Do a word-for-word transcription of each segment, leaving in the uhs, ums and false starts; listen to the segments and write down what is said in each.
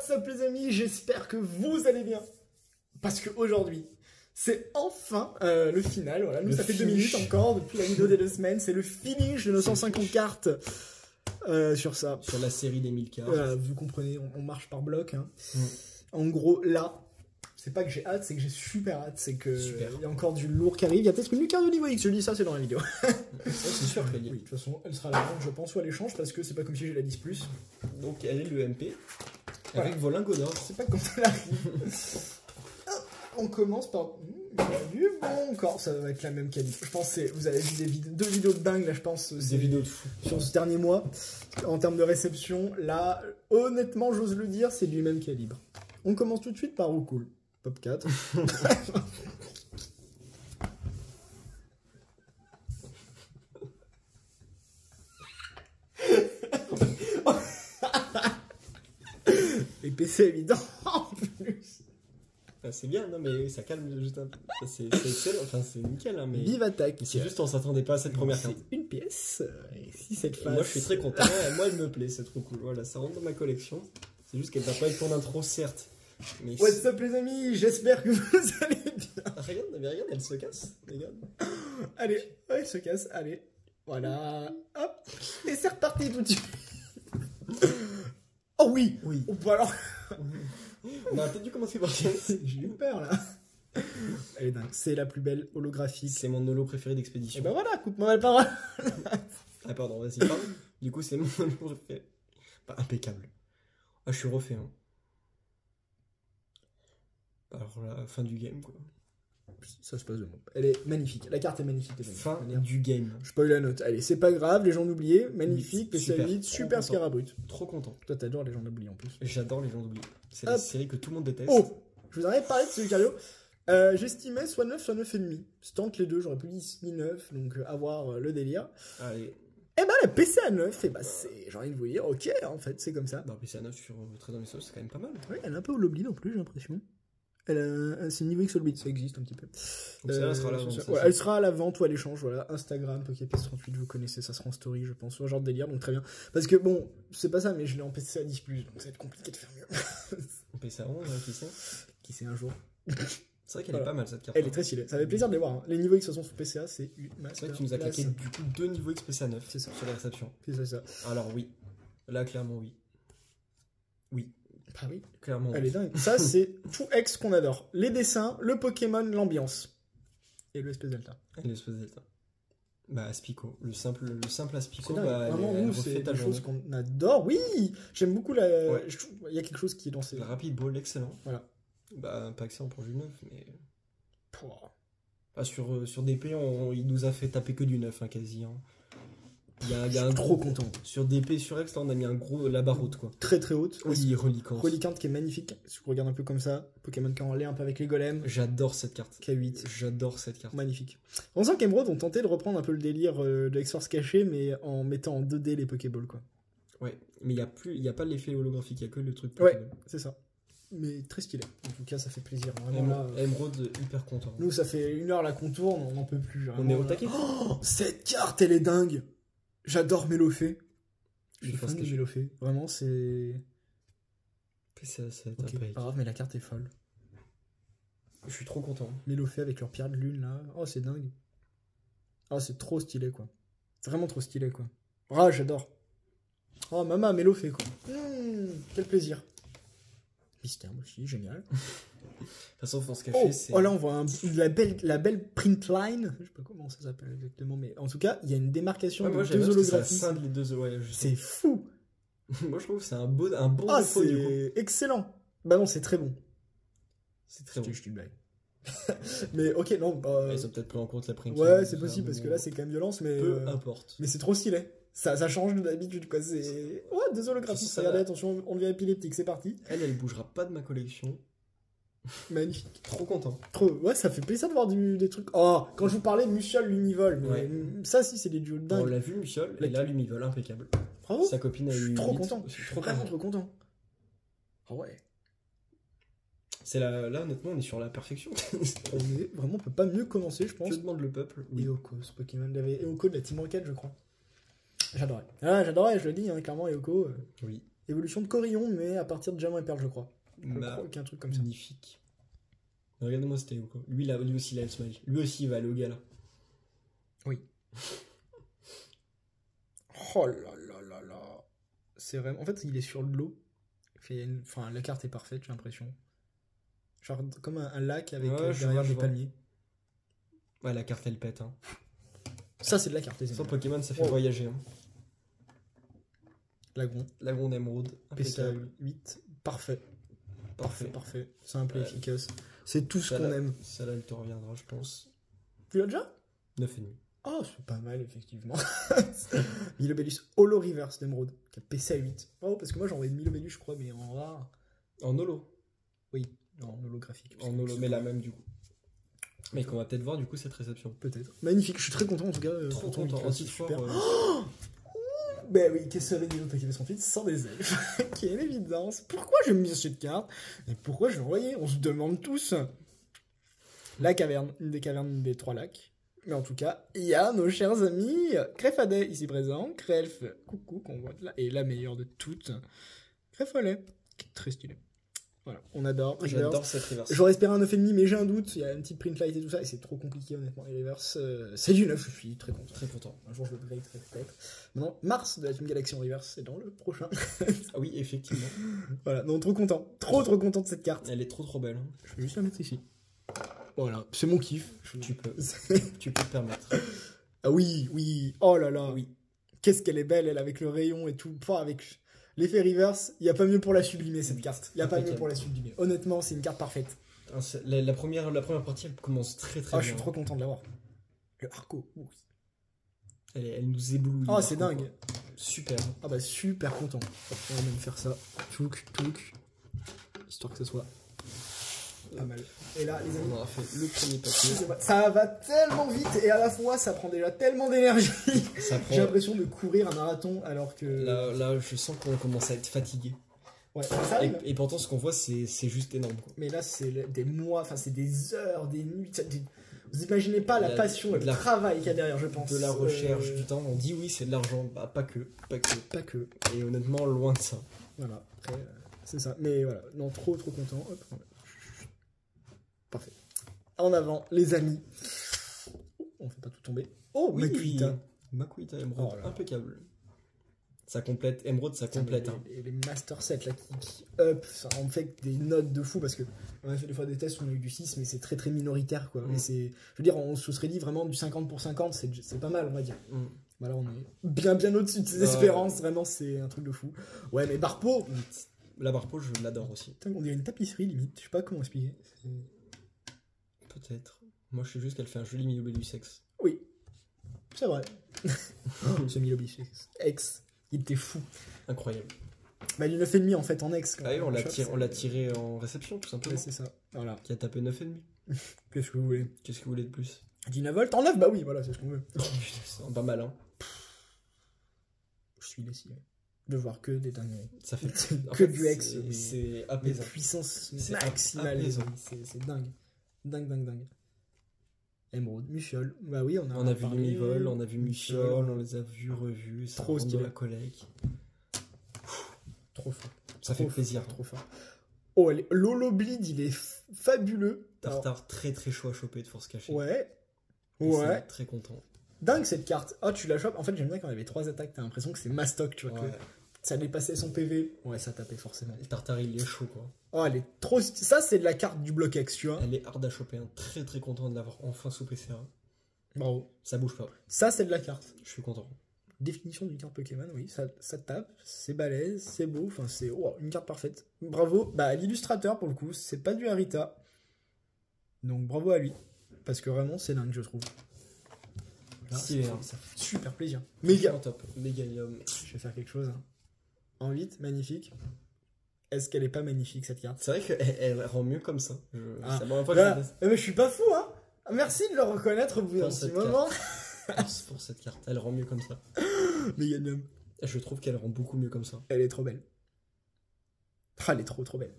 What's up les amis, j'espère que vous allez bien. Parce que aujourd'hui, c'est enfin euh, le final. Voilà, nous le ça finish. Fait deux minutes encore depuis la vidéo des deux semaines. C'est le finish de nos cent cinquante cartes euh, sur ça. Sur la série des mille cartes. Euh, vous comprenez, on, on marche par bloc. Hein. Mm. En gros, là, c'est pas que j'ai hâte, c'est que j'ai super hâte. C'est que super. Il y a encore du lourd qui arrive. Il y a peut-être une carte de niveau X. Je dis ça, c'est dans la vidéo. C'est sûr qu'elle y est. Oui, de toute façon, elle sera à la vente, je pense, ou à l'échange parce que c'est pas comme si j'ai la dix plus. Donc elle est le M P. Avec ouais. Vos lingots d'or. C'est pas quand elle arrive. On commence par du bon corps. Ça va être la même qualité. Je pense que vous avez vu des vid deux vidéos de dingue là, je pense. Des vidéos de fou. Sur ce dernier mois. En termes de réception, là, honnêtement, j'ose le dire, c'est du même calibre. On commence tout de suite par Roucool. Pop quatre. Et P C évident en plus. Enfin, c'est bien, non mais ça calme juste un peu. C'est excellent, enfin c'est nickel. Hein, mais... Vive attaque. C'est juste on s'attendait pas à cette première carte. Une pièce. Et si cette phase... Moi je suis très content. Moi elle me plaît, c'est trop cool. Voilà, ça rentre dans ma collection. C'est juste qu'elle va pas être pour l'intro, certes. Mais what's up les amis, j'espère que vous allez bien. Ah, regarde, mais regarde, elle se casse. Regarde. Allez, ouais, elle se casse. Allez, voilà. Hop. Et c'est reparti tout de suite. Oh oui, oui. Oh, bah alors... On a peut-être dû commencer par pièce. J'ai eu peur là. Elle est dingue. C'est la plus belle holographique. C'est mon holo préféré d'expédition. Et ben voilà, coupe-moi la parole. Ah pardon, vas-y, pardon. Du coup, c'est mon holo préféré. Bah, impeccable. Ah, je suis refait. Hein. Alors la fin du game quoi. Ça se passe de bon. Elle est magnifique. La carte est magnifique. Est magnifique. Fin manière. Du game. Je peux la note. Allez, c'est pas grave. Les gens d'oublier. Magnifique. P C A huit. Super Scarabut. Trop content. Toi, t'adores les gens d'oublier en plus. J'adore les gens d'oublier. C'est la série que tout le monde déteste. Oh, je vous en avais parlé de ce Lucario. Euh, J'estimais soit neuf, soit neuf virgule cinq. C'est entre les deux. J'aurais pu dire neuf. Donc, euh, avoir euh, le délire. Allez. Eh ben, la P C A neuf, eh ben, j'ai envie de vous dire, ok, en fait, c'est comme ça. Bah, P C A neuf sur euh, Trade dans les sauces, c'est quand même pas mal. Oui, elle est un peu holoblide en plus, j'ai l'impression. C'est niveau X-Force, ça existe un petit peu. Donc euh, ça, elle sera à la vente. Ça, ça, ouais, elle sera à la vente ou à l'échange, voilà. Instagram, PokePièce trente-huit, vous connaissez, ça sera en story, je pense, ou un genre de délire, donc très bien. Parce que bon, c'est pas ça, mais je l'ai en P C A dix plus, donc ça va être compliqué de faire mieux. En P C A onze, hein, qui sait Qui sait un jour. C'est vrai qu'elle voilà. Est pas mal cette carte. Elle hein. Est très stylée. Ça fait plaisir de les voir. Hein. Les niveaux X sont sous P C A, c'est une masterclass. C'est vrai que tu nous as claqué du coup deux niveaux X P C A neuf sur la réception. C'est ça. Alors oui, là clairement oui. Oui. Ah oui, clairement. Elle est dingue. Ça, c'est tout X qu'on adore. Les dessins, le Pokémon, l'ambiance. Et le espèce Delta. Et l'espèce Delta. Bah, Aspico. Le simple, le simple Aspico, bah, vraiment, elle, nous, c'est quelque chose qu'on adore. Oui, j'aime beaucoup la. Ouais. Je... Il y a quelque chose qui est dans ces. La Rapid Ball, excellent. Voilà. Bah, pas excellent pour du neuf, mais. Pouah. Bah, sur, euh, sur D P, on, il nous a fait taper que du neuf, hein, quasi. Hein. Il y a, il y a un trop gros, content. Sur D P, sur X, là, on a mis un gros, la barre haute, quoi. Très, très haute. Oui, reliquante. Reliquante qui est magnifique. Si vous regardez un peu comme ça, Pokémon qui est en l'air un peu avec les golems. J'adore cette carte. K huit. J'adore cette carte. Magnifique. On sent qu'Emerald ont tenté de reprendre un peu le délire euh, de X-Force caché, mais en mettant en deux D les Pokéballs, quoi. Ouais, mais il n'y a, a pas l'effet holographique, il n'y a que le truc. Ouais, c'est ça. Mais très stylé. En tout cas, ça fait plaisir. Vraiment, là, Emerald, hyper content. Nous, ça fait une heure la contourne, on n'en peut plus. On est au taquet. Oh, cette carte, elle est dingue. J'adore Mélofée. Je pense que Mélofée. Vraiment, c'est. C'est okay, pas grave, mais la carte est folle. Je suis trop content. Mélofée avec leur pierre de lune là. Oh, c'est dingue. Oh, c'est trop stylé quoi. C'est vraiment trop stylé quoi. Ah, oh, j'adore. Oh, maman, Mélofée quoi. Mmh, quel plaisir. Mystère aussi, génial. De toute façon, Forces Cachées, oh, c'est... Oh là, on voit un, la, belle, la belle print line. Je sais pas comment ça s'appelle exactement, mais en tout cas, il y a une démarcation ouais, de moi, deux holographies. Ouais, c'est fou. Moi, je trouve que c'est un, beau, un bon ah, défaut, du coup. Excellent. Bah non, c'est très bon. C'est très bon. Je te blague. Mais ok, non... Bah... Ils ont peut-être pris en compte la print line. Ouais, c'est possible, parce que là, c'est quand même violence, mais... Peu euh... importe. Mais c'est trop stylé. Ça, ça change d'habitude quoi, c'est... Ouais, deux holographies, regardez, attention, on devient épileptique, c'est parti. Elle, elle bougera pas de ma collection. Magnifique. Trop content. Trop, ouais, ça fait plaisir de voir du, des trucs... Oh, quand je vous parlais de Muciole, Lumivol, mais ouais. Ça, si, c'est des duos de dingue. On l'a vu, Muciole, et là, Lumivol, impeccable. Bravo. Sa copine a eu... Trop content, je suis vraiment trop content. Ah ouais. C'est la... Là, honnêtement, on est sur la perfection. On est... Vraiment, on peut pas mieux commencer, je pense. Je demande le peuple. Oui. Eoko, ce Pokémon d'avait... Eoko de la Team Rocket, je crois. J'adorais. Ah, j'adorais, je le dis, hein, clairement, Eoko. Euh... Oui. Évolution de Corillon, mais à partir de Diamant et Perle, je crois. Je bah, crois qu'il y a un truc comme ça. Magnifique. Regardez-moi ce Théo. Lui, lui aussi, il a le smile. Lui aussi, il va aller au gala. Oui. Oh là là là là. C'est vraiment... En fait, il est sur de l'eau. Une... Enfin, la carte est parfaite, j'ai l'impression. Genre comme un, un lac avec ouais, euh, derrière des palmiers. Ouais, la carte, elle pète. Hein. Ça, c'est de la carte. Sans Pokémon, ça fait oh. voyager. Hein. Lagron. Lagron d'émeraude. P C A huit. Parfait. Parfait, parfait. Simple et ouais. efficace. C'est tout ce qu'on aime. Ça là, elle te reviendra, je pense. Tu l'as déjà neuf et demi. Oh, c'est pas mal, effectivement. Milobellus Holo Reverse d'Emeraude, qui a P C A huit. Oh, parce que moi, j'en ai Milobellus, je crois, mais en rare. En holo. Oui, en holographique. En holo, mais la même, du coup. Mais qu'on va peut-être voir, du coup, cette réception. Peut-être. Magnifique, je suis très content, en tout cas. Euh, Trop content, en titre fort. Euh... Oh ben oui, qu'est-ce que Rémi t'activer son titre sans des elfes. Quelle évidence. Pourquoi j'aime bien cette carte? Et pourquoi je l'envoyais? On se demande tous. La caverne, une des cavernes des trois lacs. Mais en tout cas, il y a nos chers amis Creffadet ici présent, Crelf, coucou, qu'on voit là, et la meilleure de toutes, Creffadet, très stylé. Voilà, on adore. J'adore cette reverse. J'aurais espéré un neuf virgule cinq, mais j'ai un doute, il y a un petit print light et tout ça, et c'est trop compliqué honnêtement. Les reverse, euh, c'est du neuf, je suis très content. Très content. Un jour je le play, très peut-être. Maintenant, Mars de la Team Galaxy en reverse, c'est dans le prochain. Ah oui, effectivement. Voilà, donc trop content, trop trop content de cette carte. Elle est trop trop belle. Hein. Je vais juste la mettre ici. Voilà, c'est mon kiff. Je... Tu peux. Tu peux te permettre. Ah oui, oui. Oh là là. Oui. Qu'est-ce qu'elle est belle, elle, avec le rayon et tout. Pas avec l'effet reverse, il n'y a pas mieux pour la sublimer, cette carte. Il n'y a pas mieux pour la sublimer. Honnêtement, c'est une carte parfaite. La, la, première, la première partie, elle commence très très ah, bien. Ah, je suis trop content de l'avoir. Le Arco. Ouh. Elle, elle nous éblouit. Ah, c'est dingue. Super. Ah bah, super content. On va même faire ça. Touc, touc. Histoire que ce soit... Pas mal. Et là, les amis, on aura fait le premier papier. Ça va tellement vite et à la fois ça prend déjà tellement d'énergie. Prend... J'ai l'impression de courir un marathon alors que. Là, là je sens qu'on commence à être fatigué. Ouais, ça et, et pourtant, ce qu'on voit, c'est juste énorme. Quoi. Mais là, c'est des mois, enfin, c'est des heures, des nuits. Des... Vous imaginez pas la, la passion, le la... travail qu'il y a derrière, je pense. De la recherche, euh... du temps. On dit oui, c'est de l'argent. Bah, pas que. Pas que. Pas que. Et honnêtement, loin de ça. Voilà. Après, c'est ça. Mais voilà. Non, trop, trop content. Hop, on... Parfait. En avant, les amis. Oh, on ne fait pas tout tomber. Oh, oui, Makuhita. Makuhita, Emerald, oh impeccable. Ça complète, Emerald, ça complète. Hein. Les, les Master Set là, qui, qui up, ça en fait des notes de fou parce que on a fait des fois des tests où on a eu du six, mais c'est très très minoritaire quoi. Mm. Mais c'est, je veux dire, on se serait dit vraiment du cinquante pour cinquante, c'est pas mal on va dire. Mm. Bah là, on est bien bien au-dessus de ses euh... espérances, vraiment c'est un truc de fou. Ouais, mais Barpo. La Barpo, je l'adore aussi. Putain, on dirait une tapisserie limite, je sais pas comment expliquer. Peut-être. Moi, je sais juste qu'elle fait un joli Milobellus X. Oui, c'est vrai. Ce Milobellus X, il était fou. Incroyable. Bah, du neuf virgule cinq en fait en X. Quand ah oui, on l'a tiré, tiré en réception, tout simplement. Ouais, c'est ça. Voilà. Qui a tapé neuf virgule cinq. Qu'est-ce que vous voulez? Qu'est-ce que vous voulez de plus? dix-neuf volts en neuf? Bah oui, voilà, c'est ce qu'on veut. C'est pas mal, hein. Je suis décidé de voir que des dingueries. Ça fait que en fait, du X. C'est apaisant. Puissance maximale. C'est dingue. Dingue, dingue, dingue. Emeraude, Muchiol. Bah oui, on a, on a vu les Mivol, on a vu Muchiol, on les a vus, revus. Ça trop stylé. La collecte. Trop fort. Ça trop fait plaisir. Fort, trop fort. Oh, est... Lolo Bleed, il est fabuleux. Tartare, alors... très très chaud à choper de Forces Cachées. Ouais. Et ouais. Très content. Dingue cette carte. Ah, oh, tu la chopes. En fait, j'aime bien quand il y avait trois attaques, t'as l'impression que c'est Mastoc, tu vois. Ouais. Que... Ça dépassait son P V. Ouais, ça tapait forcément. Le Tartare, il est chaud, quoi. Oh, elle est trop... Ça, c'est de la carte du bloc X, tu vois. Elle est hard à choper. Hein. Très, très content de l'avoir enfin sous P C A. Bravo. Ça bouge pas. Ça, c'est de la carte. Je suis content. Définition d'une carte Pokémon, oui. Ça, ça tape, c'est balèze, c'est beau. Enfin, c'est... Oh, une carte parfaite. Bravo. Bah, l'illustrateur, pour le coup, c'est pas du Arita. Donc, bravo à lui. Parce que vraiment, c'est dingue, je trouve. Là, c'est ça, ça fait super plaisir. Méga. Top. Méga. Je vais faire quelque chose, hein. En huit, magnifique. Est-ce qu'elle est pas magnifique cette carte? C'est vrai qu'elle rend mieux comme ça. Je... Ah. ça là, mais je suis pas fou, hein. Merci de le reconnaître au bout d'un petit moment. Pour cette carte, elle rend mieux comme ça. Méganum. Je trouve qu'elle rend beaucoup mieux comme ça. Elle est trop belle. Ah, elle est trop trop belle.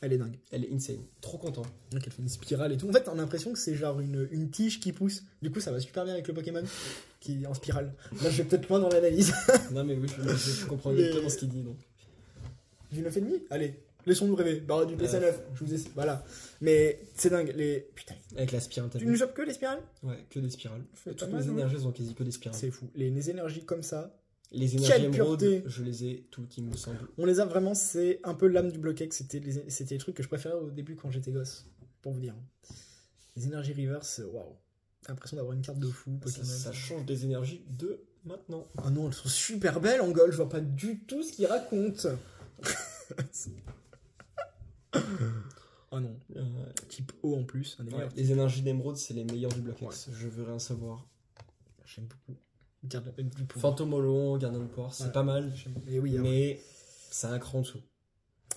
Elle est dingue. Elle est insane. Trop content. Donc elle fait une spirale et tout. En fait, on a l'impression que c'est genre une, une tige qui pousse. Du coup, ça va super bien avec le Pokémon qui est en spirale. Là, je vais peut-être loin dans l'analyse. Non, mais oui, je, je comprends exactement ce qu'il dit. Donc. du neuf virgule cinq. Allez, laissons-nous rêver. Barre du P S A neuf, je vous ai... Voilà. Mais c'est dingue, les... Putain. Avec la spirale. Tu ne chopes que les spirales? Ouais, que des spirales. Toutes mes énergies sont quasi que des spirales. C'est fou. Les énergies comme ça... Les énergies émeraudes, je les ai toutes, il me semble. On les a vraiment, c'est un peu l'âme du bloc X. C'était les, les trucs que je préférais au début quand j'étais gosse, pour vous dire. Les énergies reverse, waouh. L'impression d'avoir une carte de fou. Ça, ça change des énergies de maintenant. Ah non, elles sont super belles en gold, je vois pas du tout ce qu'ils racontent. Ah non. Euh... Type O en plus. Un des ouais, les énergies d'émeraude, c'est les meilleurs du bloc X. Ouais. Je veux rien savoir. J'aime beaucoup. Fantôme Holon, Gardien de Port, c'est pas mal, et oui, mais c'est un cran en dessous.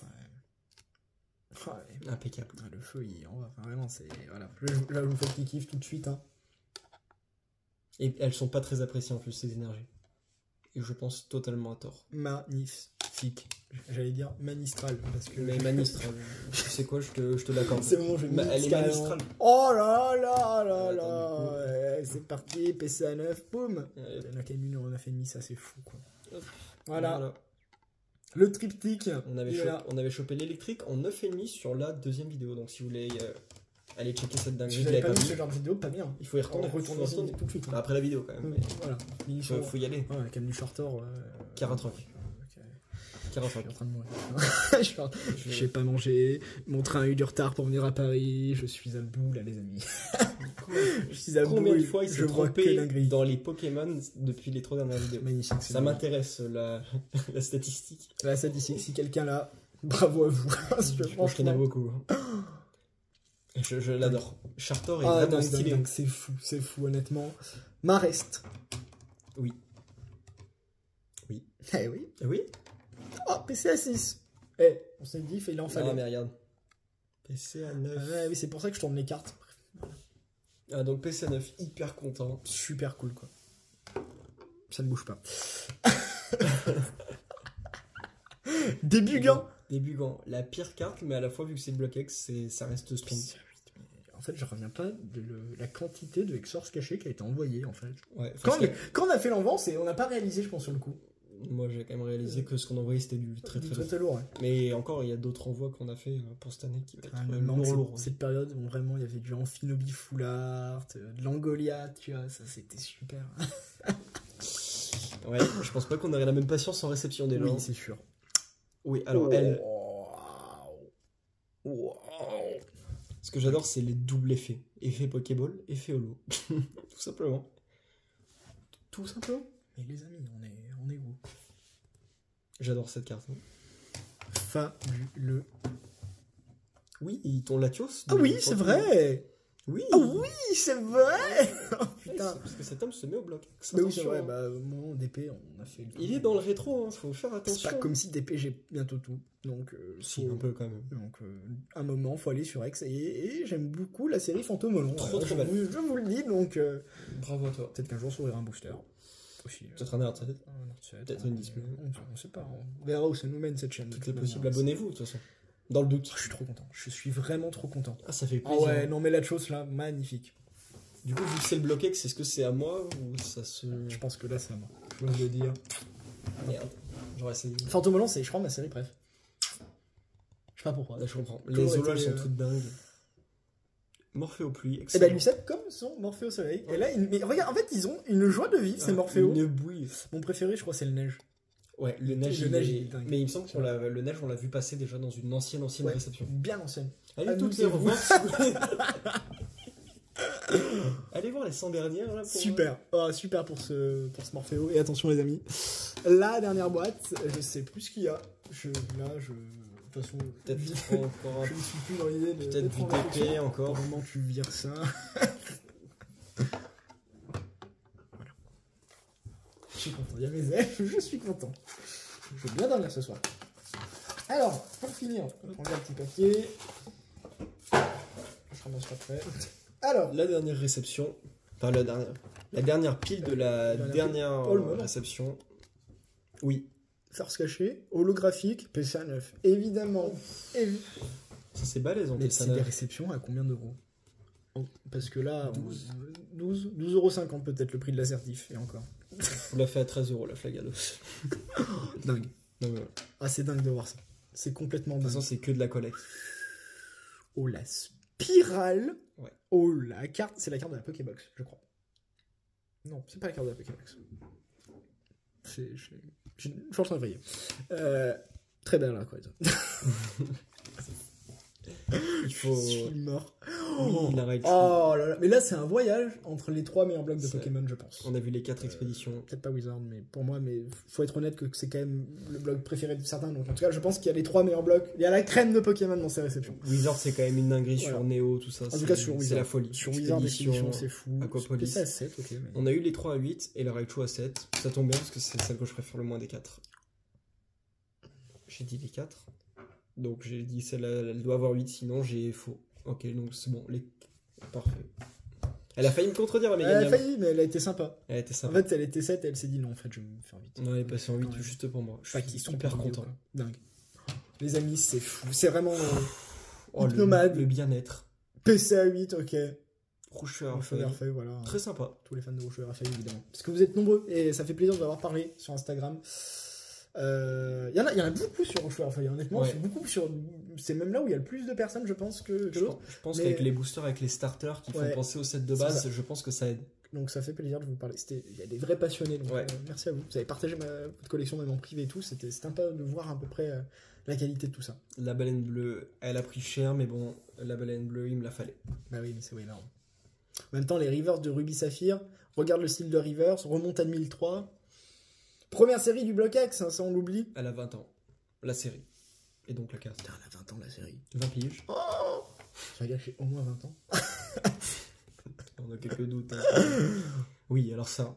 Ouais. Ouais. Impeccable. Ouais, le feu, il en va. Enfin, vraiment, c'est. Voilà. Là, je vous fais qui kiffe tout de suite. Hein. Et elles sont pas très appréciées en plus, ces énergies. Et je pense totalement à tort. Magnifique. J'allais dire manistrale. Parce que... Mais manistrale. Tu sais quoi, je te, je te l'accorde. C'est bon, je vais Elle est manistrale. Oh là là là là. C'est parti, P C A neuf, boum. On a qu'à une on a fait demi, ça c'est fou quoi. Voilà. voilà. Le triptyque. On avait, chopé, on avait chopé l'électrique en neuf virgule cinq sur la deuxième vidéo. Donc si vous voulez euh, aller checker cette dinguerie, si pas vu ce genre de vidéo, pas bien. Il faut y retourner. On retourne ensemble tout de suite. Après la vidéo quand même. Mais voilà. Il faut, faut y aller. Ouais, la cam du shortor. quarante-trois. Je suis en train de mourir. je, suis en... je, je vais pas manger. Mon train a eu du retard pour venir à Paris. Je suis à bout là, les amis. je suis à bout. Combien de fois il s'est trompé dans les Pokémon depuis les trois dernières vidéos? Magnifique. Ça m'intéresse la... la statistique. La statistique. Si quelqu'un l'a, bravo à vous. je je pense qu'il y en a beaucoup. Je, je l'adore. Chartor est ah, vraiment stylé. C'est fou, c'est fou honnêtement. Marest. Oui. Oui. Eh oui. Eh oui. Oh, P C A six. Eh, on s'est dit, il en fallait. Ah, mais regarde. P C A neuf. Ah, ouais, oui, c'est pour ça que je tourne les cartes. Ah, donc P C A neuf, hyper content. Super cool, quoi. Ça ne bouge pas. Débugant. Débugant. La pire carte, mais à la fois, vu que c'est Bloc X, ça reste strong. En fait, je reviens pas de le, la quantité de X-Force cachée qui a été envoyée, en fait. Ouais, quand, que... quand on a fait l'envance, on n'a pas réalisé, je pense, sur le coup. Moi j'ai quand même réalisé que ce qu'on envoyait c'était du très très, très, très lourd. lourd ouais. Mais encore il y a d'autres envois qu'on a fait pour cette année qui va être ah, lourd, lourd. Cette ouais. période où vraiment il y avait du Amphinobi Full Art, de l'Angolia, tu vois, ça c'était super. ouais, je pense pas qu'on aurait la même patience en réception des gens. Oui, c'est sûr. Oui, alors oh. elle. Oh. Ce que j'adore c'est les doubles effets. Effet Pokéball, effet Holo. Tout simplement. Tout simplement. Mais les amis, on est. J'adore cette carte. Fabuleux. Oui, et ton Latios. Ah oui, c'est vrai. Oui. Ah oui, c'est vrai. Oh, putain. Parce que cet homme se met au bloc. Mais oui, c'est vrai. Bah, mon D P, on a fait. Le Il est dans le rétro. Hein. Faut faire attention. C'est pas comme si D P j'ai bientôt tout. Donc, euh, si faut... un peu quand même. Donc, euh, un moment, faut aller sur X. Et, et j'aime beaucoup la série Fantôme Holon. Trop, trop belle. Je vous le dis. Donc, euh... bravo à toi. Peut-être qu'un jour, s'ouvrira un booster. Peut-être un art, peut-être une dispute. On sait pas, on verra où ça nous mène cette chaîne. Tout est possible, abonnez-vous de toute façon. Dans le doute. Je suis trop content, je suis vraiment trop content. Ah, ça fait plaisir. Ah ouais, non mais la chose là, magnifique. Du coup, vu que c'est le bloc X, est-ce que c'est à moi ou ça se. Je pense que là c'est à moi. Je veux le dire. Merde, j'aurais essayé. Fantôme Holon, c'est je crois ma série, bref. Je sais pas pourquoi. Là je comprends. Les hololes sont toutes dingues. Morphéo pluie, excellent. Et bah lui c'est comme son Morphéo soleil. Ouais. Et là, il... mais regarde, en fait, ils ont une joie de vivre, ah, ces Morphéo. Une bouille. Mon préféré, je crois, c'est le neige. Ouais, le neige. Le neige, est... mais il me semble que le neige, on l'a vu passer déjà dans une ancienne, ancienne ouais, réception. Bien ancienne. Allez, à toutes les revoir. Allez voir les cent dernières. Là, pour super, oh, super pour ce, pour ce Morphéo. Et attention, les amis, la dernière boîte, je sais plus ce qu'il y a. Je... Là, je. De toute façon, peut-être je encore un... je suis plus dans l'idée de peut-être vous taper encore. Comment tu vires ça? Voilà. Je suis content. Il y a mes elfes, je suis content. Je vais bien dormir ce soir. Alors, pour finir, on prend un petit papier. Je ramasse après. Alors, la dernière réception, enfin la dernière, la dernière pile de la, la dernière, dernière réception. Oui. Forces cachées, holographique, P C A neuf. Évidemment. Évi ça c'est balèze en P C A neuf. C'est des réceptions à combien d'euros? Parce que là, douze euros cinquante douze, douze peut-être le prix de l'assertif, et encore. On l'a fait à treize euros la flagade. Dingue. Donc, voilà. Ah c'est dingue de voir ça. C'est complètement... De toute façon, c'est que de la collecte. Oh, la spirale. Ouais. Oh, la carte. C'est la carte de la Pokébox, je crois. Non, c'est pas la carte de la Pokébox. Je suis en train de vriller. Euh, très belle, là, quoi. Il faut... Je suis mort. Oh, il arrête, oh là là. Mais là, c'est un voyage entre les trois meilleurs blocs de Pokémon, je pense. On a vu les quatre euh, expéditions. Peut-être pas Wizard, mais pour moi, mais faut être honnête que c'est quand même le bloc préféré de certains. Donc, en tout cas, je pense qu'il y a les trois meilleurs blocs. Il y a la crème de Pokémon dans ses réceptions. Wizard, c'est quand même une dinguerie, voilà. Sur Neo, tout ça. En tout cas, sur Wizard. C'est la folie. Sur Wizard, c'est fou. Aquapolis. P S A à sept, ok. Mais... On a eu les trois à huit et la Raichu à sept. Ça tombe bien parce que c'est celle que je préfère le moins des quatre. J'ai dit les quatre. Donc j'ai dit celle-là, elle doit avoir huit, sinon j'ai faux. Ok, donc c'est bon, les... parfait. Elle a failli me contredire, la Mégane. Elle a failli, mais elle a été sympa. Elle a été sympa. En fait, elle était sept et elle s'est dit non, en fait, je vais me faire huit. Non, elle est passée en huit ouais. Juste pour moi. Je suis pas super content. Dingue. Les amis, c'est fou. C'est vraiment oh, nomade. Le, le bien-être. P C A huit, ok. Roucheur Airfeuille, voilà. Très sympa. Tous les fans de Roucheur Airfeuille, évidemment. Parce que vous êtes nombreux et ça fait plaisir de vous avoir parlé sur Instagram. Il euh, y, y en a beaucoup sur Rochefort, enfin, honnêtement, ouais. C'est beaucoup sur. C'est même là où il y a le plus de personnes, je pense, que, que l'autre. Je pense, pense qu'avec les boosters, avec les starters qui ouais. Font penser au set de base, je pense que ça aide. Donc ça fait plaisir de vous parler. Il y a des vrais passionnés, donc ouais. euh, merci à vous. Vous avez partagé ma, votre collection, même en privé et tout. C'était sympa de voir à peu près euh, la qualité de tout ça. La baleine bleue, elle a pris cher, mais bon, la baleine bleue, il me la fallait. Bah oui, mais c'est énorme. En même temps, les Reverse de Ruby Saphir, regarde le style de Reverse, remonte à deux mille trois. Première série du bloc X, hein, ça on l'oublie. Elle a vingt ans, la série. Et donc la carte. Putain, elle a vingt ans la série. vingt piges. Oh, j'ai gâché au moins vingt ans. On a quelques doutes. Hein. Oui, alors ça.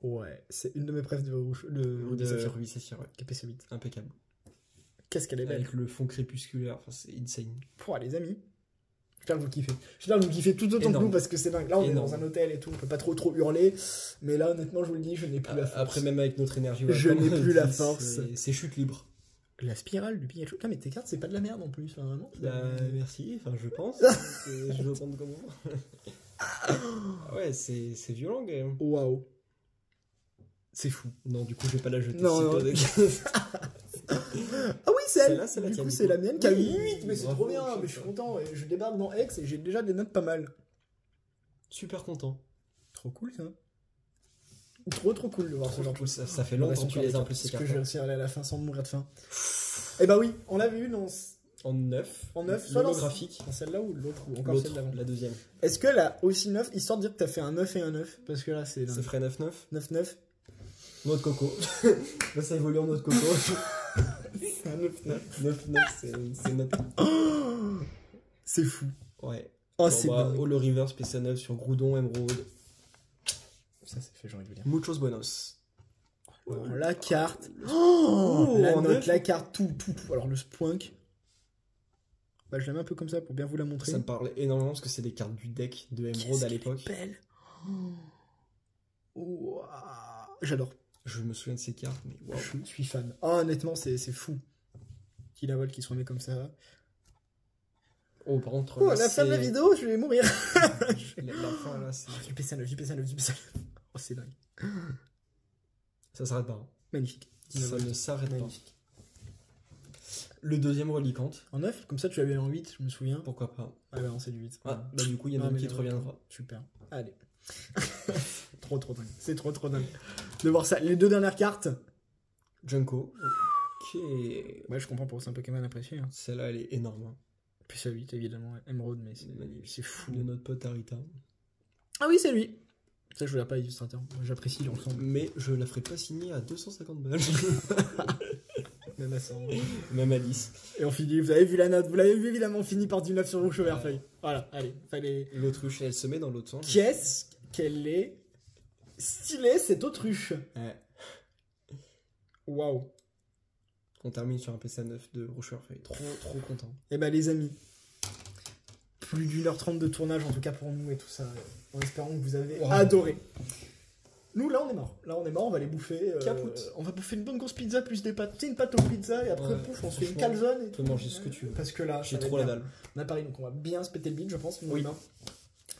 Ouais, c'est une de mes prefs de rouge. De Ruby Saphir, ouais. K P C huit. Impeccable. Qu'est-ce qu'elle est belle. Avec le fond crépusculaire, enfin, c'est insane. Pouah, les amis. J'espère que vous kiffez. J'espère que vous kiffez tout autant que nous parce que c'est dingue. Là, on énorme. Est dans un hôtel et tout, on peut pas trop trop hurler. Mais là, honnêtement, je vous le dis, je n'ai plus la force. Après, même avec notre énergie, ouais, je n'ai plus la force. C'est chute libre. La spirale du Pikachu. Putain, mais tes cartes, c'est pas de la merde en plus, enfin, vraiment. Bah, merci, enfin, je pense. Je vais prendre comment. Ouais, c'est violent, quand même. Waouh. C'est fou. Non, du coup, je vais pas la jeter. Non, non. Ah oui, c'est elle. Là, du coup, c'est la mienne qui a huit, mais c'est trop bien. Mais je suis content. Je débarque dans X et j'ai déjà des notes pas mal. Super content. Trop cool ça. Trop trop cool de voir trop ce genre de cool. ça, ça fait longtemps que tu les as plus. Est-ce que j'ai réussi à aller à la fin sans mourir de faim? Eh bah oui, on l'avait vu dans... En neuf. En neuf, soit graphique. Dans celle-là ou l'autre? Ou encore celle d'avant? La deuxième. Est-ce que là aussi neuf, histoire de dire que t'as fait un neuf et un neuf? Parce que là, c'est... Ça ferait neuf neuf. neuf neuf. Noix de coco. Là, ça évolue en noix de coco. neuf neuf, c'est fou. Ouais. Oh, bon, bah, oh, le reverse P S A neuf sur Groudon, Emerald. Ça, c'est fait, j'ai envie de vous dire. Muchos buenos. Oh, oh, la carte. Oh, oh, la note, la carte, tout, tout, tout. Alors, le Spunk. Bah, je la mets un peu comme ça pour bien vous la montrer. Ça me parle énormément parce que c'est des cartes du deck de Emerald à l'époque. C'est belle. Oh, wow. J'adore. Je me souviens de ces cartes, mais wow. Je suis fan. Ah, honnêtement, c'est fou. Qui la vole, qui se remet comme ça. Oh, par contre. Oh, à la fin de la vidéo, je vais mourir. La, la fin, là, c'est. Oh, du P S A neuf, du P S A neuf, du P S A neuf. Oh, c'est dingue. Ça s'arrête pas. Hein. Magnifique. Ça ne s'arrête pas. Le deuxième reliquante. En neuf, comme ça, tu l'avais en huit, je me souviens. Pourquoi pas. Ah, bah, on sait du huit. Ah, bah, du coup, il y en a une qui te reviendra. Super. Allez. Trop trop dingue, c'est trop trop dingue de voir ça. Les deux dernières cartes, Junko. Ok. Ouais, je comprends pour c'est un Pokémon apprécié. Hein. Celle-là, elle est énorme. Puis ça huit évidemment, Emerald, mais c'est fou. De notre pote Arita. Ah oui, c'est lui. Ça, je ne l'ai pas illustrateur. J'apprécie l'ensemble. Mais je la ferai pas signer à deux cent cinquante balles. Même à cent. Même à dix. Et on finit, vous avez vu la note, vous l'avez vu évidemment, on finit par du neuf sur rouge au vert feuille. Voilà, allez, fallait. L'autruche, elle se met dans l'autre sens. Qu'est-ce qu'elle est stylée, cette autruche. Ouais. Waouh. On termine sur un P S A neuf de rouge au vert feuille. Trop, trop content. Et bah, les amis. Plus d'une heure trente de tournage, en tout cas pour nous et tout ça. En espérant que vous avez wow. Adoré. Nous, là, on est mort. Là, on est mort, on va les bouffer. Euh, on va bouffer une bonne grosse pizza, plus des pâtes. C'est une pâte aux pizzas, et après, ouais, pouf, on se fait une calzone. Et tu peux manger ce que tu veux. Parce que là, j'ai trop la dalle. On a parlé, donc on va bien se péter le bide, je pense. Oui.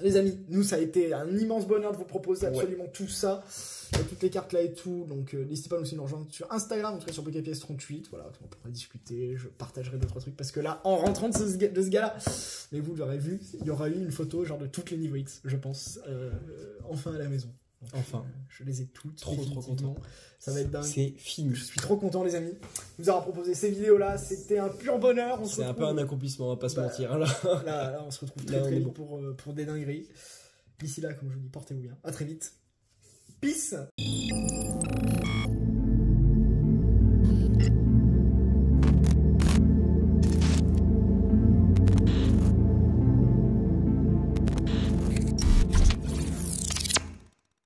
les amis, nous, ça a été un immense bonheur de vous proposer absolument ouais. tout ça. Et toutes les cartes là et tout. Donc, euh, n'hésitez pas à nous aussi nous rejoindre sur Instagram, en tout cas sur PokePièce trente-huit. Voilà, on pourra discuter. Je partagerai d'autres trucs parce que là, en rentrant de ce, de ce gars-là, mais vous l'aurez vu, il y aura eu une photo genre de toutes les niveaux X, je pense, euh, enfin à la maison. Donc, enfin, euh, je les ai toutes. Trop, trop content. Ça va être dingue. C'est fini. Je suis trop content, les amis, de nous avoir proposé ces vidéos-là. C'était un pur bonheur. C'est un peu un accomplissement, on va pas bah, se mentir. Hein, là. Là, là, on se retrouve très, là, très vite bon. pour, euh, pour des dingueries. D'ici là, comme je vous dis, portez-vous bien. À très vite. Peace.